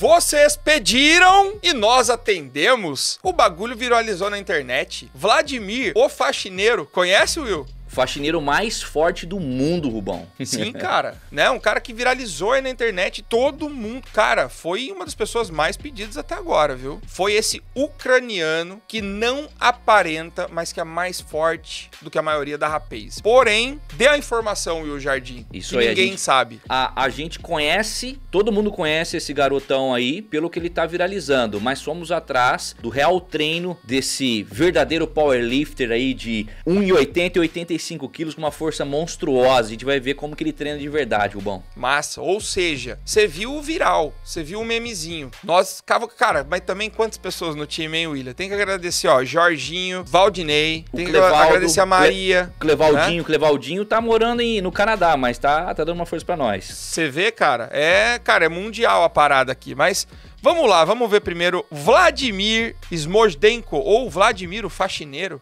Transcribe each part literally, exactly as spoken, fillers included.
Vocês pediram e nós atendemos. O bagulho viralizou na internet. Vladimir, o faxineiro. Conhece, Will? O faxineiro mais forte do mundo, Rubão. Sim, cara. Né? Um cara que viralizou aí na internet, todo mundo. Cara, foi uma das pessoas mais pedidas até agora, viu? Foi esse ucraniano que não aparenta, mas que é mais forte do que a maioria da rapaz. Porém, dê a informação, Will Jardim. Isso aí. Ninguém sabe. A, a gente conhece, todo mundo conhece esse garotão aí pelo que ele tá viralizando, mas fomos atrás do real treino desse verdadeiro powerlifter aí de um e oitenta e oitenta e cinco quilos com uma força monstruosa. A gente vai ver como que ele treina de verdade, Rubão. Massa, ou seja, você viu o viral, você viu o memezinho. Nós, cara, mas também quantas pessoas no time, hein, William? Tem que agradecer, ó, Jorginho, Valdinei, o tem Clevaldo, que agradecer a Maria. Cle... Clevaldinho, né? Clevaldinho tá morando em, no Canadá, mas tá, tá dando uma força pra nós. Você vê, cara? É, cara, é mundial a parada aqui, mas... Vamos lá, vamos ver primeiro Vladimir Shmondenko, ou Vladimir, o faxineiro.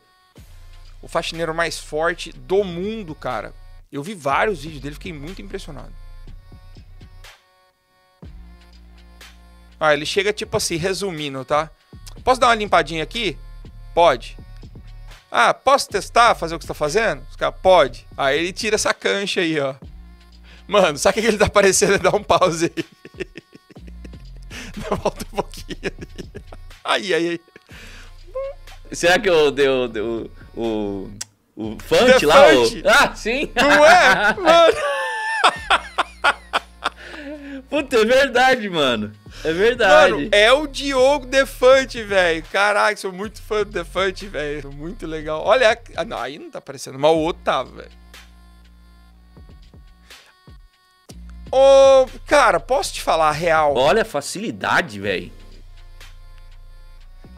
O faxineiro mais forte do mundo, cara. Eu vi vários vídeos dele, fiquei muito impressionado. Ah, ele chega tipo assim, resumindo, tá? Posso dar uma limpadinha aqui? Pode. Ah, posso testar, fazer o que você tá fazendo? Os caras, pode. Aí ele tira essa cancha aí, ó. Mano, sabe o que ele tá parecendo? Ele dá um pause aí. Dá volta um pouquinho ali. Aí, aí, aí. Será que eu dei o... O... O Fante lá? O... Ah, sim! Não é? Mano! Puta, é verdade, mano. É verdade. Mano, é o Diogo Defante, velho. Caraca, sou muito fã do Defante, velho. Muito legal. Olha... Ah, não, aí não tá aparecendo, mas o outro tá, velho. Ô, cara, posso te falar a real? Olha a facilidade, velho.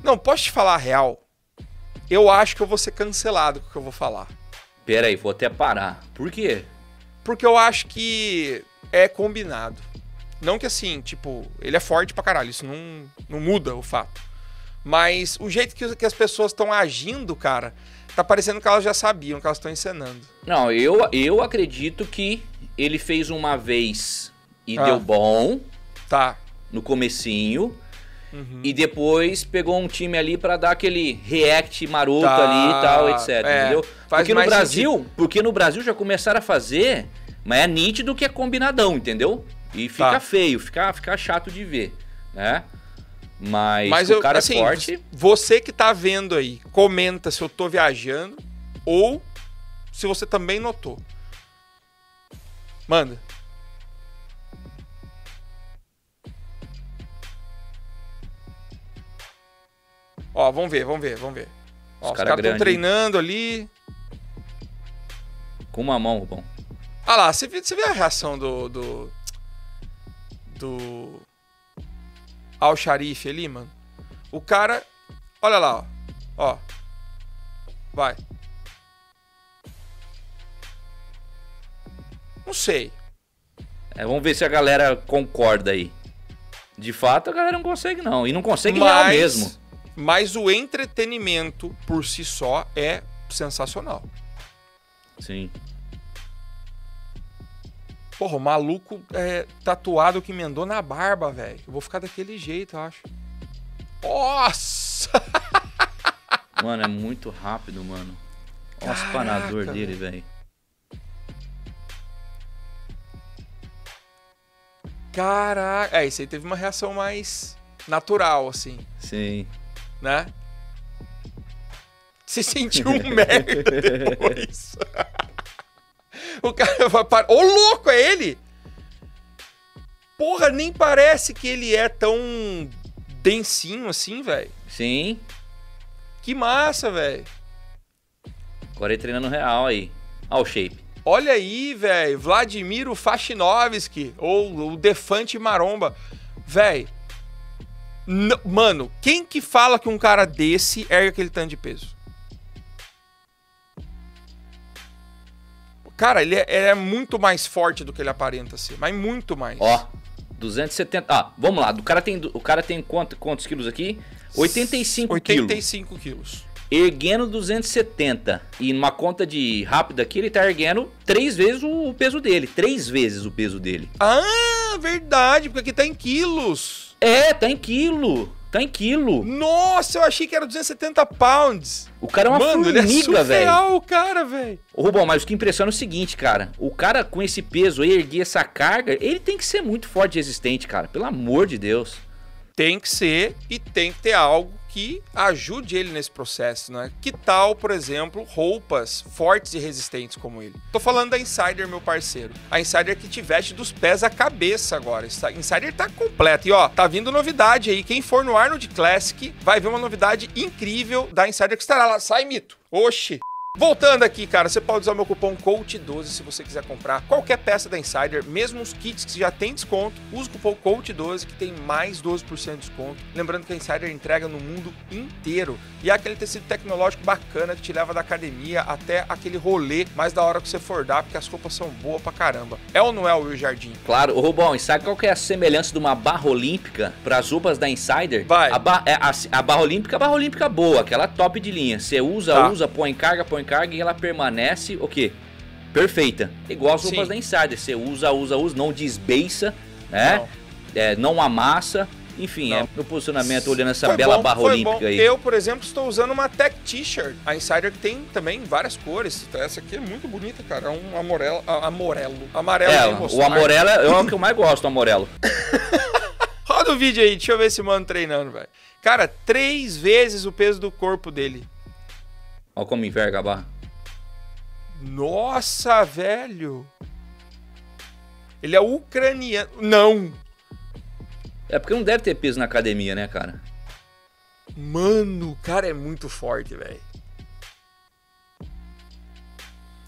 Não, posso te falar a real? Eu acho que eu vou ser cancelado com o que eu vou falar. Pera aí, vou até parar. Por quê? Porque eu acho que é combinado. Não que assim, tipo, ele é forte pra caralho, isso não, não muda o fato. Mas o jeito que, que as pessoas estão agindo, cara, tá parecendo que elas já sabiam, que elas estão encenando. Não, eu, eu acredito que ele fez uma vez e ah. deu bom. Tá. No comecinho. Uhum. E depois pegou um time ali pra dar aquele react maroto tá. ali e tal, etcétera. É, entendeu? Porque no Brasil, sentido. porque no Brasil já começaram a fazer, mas é nítido que é combinadão, entendeu? E fica tá. feio, fica, fica chato de ver, né? Mas, mas o eu, cara assim, forte... Você que tá vendo aí, comenta se eu tô viajando ou se você também notou. Manda. Ó, vamos ver, vamos ver, vamos ver. Ó, os caras estão treinando ali. Com uma mão, Rubão. Ah lá, você vê, você vê a reação do... Do... do Al-Sharif ali, mano. O cara... Olha lá, ó. Ó. Vai. Não sei. É, vamos ver se a galera concorda aí. De fato, a galera não consegue, não. E não consegue Mas... real mesmo. Mas o entretenimento por si só é sensacional. Sim. Porra, o maluco é, tatuado que emendou na barba, velho. Eu vou ficar daquele jeito, eu acho. Nossa! Mano, é muito rápido, mano. Olha o espanador dele, velho. Caraca. É, isso aí teve uma reação mais natural, assim. Sim. Né? Se sentiu um merda depois. O cara vai parar. Ô, louco, é ele? Porra, nem parece que ele é tão densinho assim, velho. Sim. Que massa, velho. Agora ele treinando real aí. Olha o shape. Olha aí, velho. Vladimir Fashinovski, ou o Defante Maromba. Velho. Não, mano, quem que fala que um cara desse ergue aquele tanto de peso? Cara, ele é, ele é muito mais forte do que ele aparenta ser, mas muito mais. Ó, duzentos e setenta... Ah, vamos lá, o cara tem, o cara tem quantos, quantos quilos aqui? oitenta e cinco quilos. oitenta e cinco quilos. Erguendo duzentos e setenta. E numa conta de rápida aqui, ele tá erguendo três vezes o peso dele. Três vezes o peso dele. Ah, verdade, porque aqui tá em quilos. É, tá em quilo. Tá em quilo. Nossa, eu achei que era duzentos e setenta pounds. O cara é uma Mano, formiga, velho. Ele é surreal, véio. O cara, velho. Ô, Rubão, mas o que impressiona é o seguinte, cara. O cara com esse peso aí, erguer essa carga, ele tem que ser muito forte e resistente, cara. Pelo amor de Deus. Tem que ser e tem que ter algo que ajude ele nesse processo, né? Que tal, por exemplo, roupas fortes e resistentes como ele? Tô falando da Insider, meu parceiro. A Insider que te veste dos pés à cabeça agora. A Insider tá completa. E ó, tá vindo novidade aí. Quem for no Arnold Classic vai ver uma novidade incrível da Insider que estará lá. Sai, mito! Oxi! Voltando aqui, cara, você pode usar o meu cupom coach doze se você quiser comprar qualquer peça da Insider, mesmo os kits que já tem desconto. Usa o cupom coach doze que tem mais doze por cento de desconto. Lembrando que a Insider entrega no mundo inteiro. E é aquele tecido tecnológico bacana que te leva da academia até aquele rolê mais da hora que você for dar, porque as roupas são boas pra caramba. É ou não é, Will Jardim? Claro, ô Rubão, e sabe qual que é a semelhança de uma barra olímpica para as roupas da Insider? Vai. A, ba a, a barra olímpica, a barra olímpica boa, aquela top de linha. Você usa, tá. usa, põe em carga, põe carga e ela permanece o quê? Perfeita. Igual as roupas Sim. da Insider. Você usa, usa, usa, não desbeiça, né? Não, é, não amassa. Enfim, não. é meu posicionamento olhando essa foi bela bom, barra olímpica bom. aí. Eu, por exemplo, estou usando uma Tech T-shirt. A Insider tem também várias cores. Essa aqui é muito bonita, cara. É um amorelo. Amorelo. Amarelo. É, o amarelo é o que eu mais gosto, o amarelo. Roda o vídeo aí. Deixa eu ver esse mano treinando, velho. Cara, três vezes o peso do corpo dele. Olha como enverga a barra. Nossa, velho. Ele é ucraniano. Não. É porque não deve ter peso na academia, né, cara? Mano, o cara é muito forte, velho.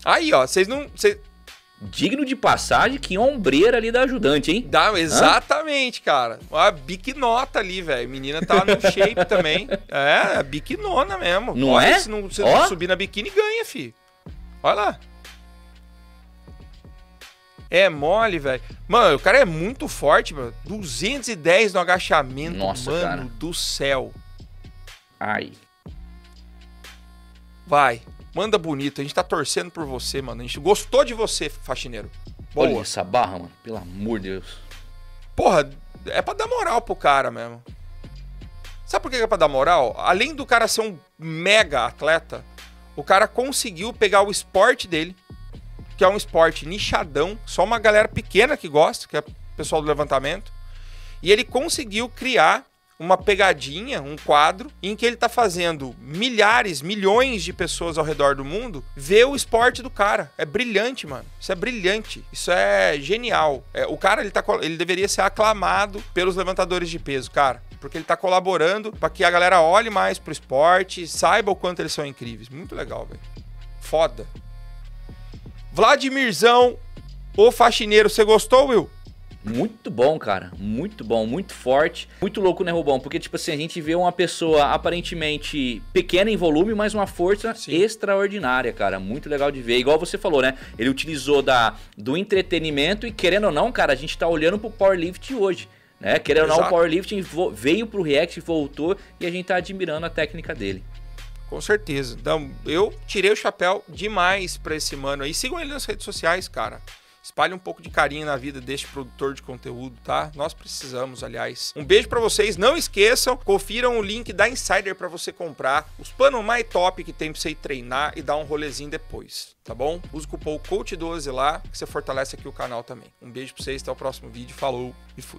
Aí, ó, vocês não... Cês... Digno de passagem, que ombreira ali da ajudante, hein? Dá, exatamente, Hã? cara. A biquinota ali, velho. Menina tá no shape também. É, a biquinona mesmo. Não Olha, é? Se não, se não subir na biquíni, ganha, fi. Olha lá. É mole, velho. Mano, o cara é muito forte, mano. duzentos e dez no agachamento, Nossa, mano cara. do céu. Ai. Vai. Manda bonito, a gente tá torcendo por você, mano. A gente gostou de você, faxineiro. Boa. Olha essa barra, mano. Pelo amor de Deus. Porra, é pra dar moral pro cara mesmo. Sabe por que é pra dar moral? Além do cara ser um mega atleta, o cara conseguiu pegar o esporte dele, que é um esporte nichadão, só uma galera pequena que gosta, que é o pessoal do levantamento, e ele conseguiu criar uma pegadinha, um quadro, em que ele tá fazendo milhares, milhões de pessoas ao redor do mundo ver o esporte do cara. É brilhante, mano. Isso é brilhante. Isso é genial. É, o cara, ele, tá, ele deveria ser aclamado pelos levantadores de peso, cara. Porque ele tá colaborando pra que a galera olhe mais pro esporte, saiba o quanto eles são incríveis. Muito legal, velho. Foda. Vladimirzão, o faxineiro. Você gostou, Will? Muito bom, cara. Muito bom, muito forte. Muito louco, né, Rubão? Porque, tipo assim, a gente vê uma pessoa aparentemente pequena em volume, mas uma força Sim. extraordinária, cara. Muito legal de ver. Igual você falou, né? Ele utilizou da, do entretenimento e, querendo ou não, cara, a gente tá olhando pro powerlifting hoje, né? Querendo Exato. ou não, o powerlifting veio pro React, voltou e a gente tá admirando a técnica dele. Com certeza. Então, eu tirei o chapéu demais pra esse mano aí. Sigam ele nas redes sociais, cara. Espalhe um pouco de carinho na vida deste produtor de conteúdo, tá? Nós precisamos, aliás. Um beijo pra vocês. Não esqueçam, confiram o link da Insider pra você comprar os panos mais top que tem pra você ir treinar e dar um rolezinho depois, tá bom? Usa o cupom coach doze lá, que você fortalece aqui o canal também. Um beijo pra vocês, até o próximo vídeo. Falou e fui.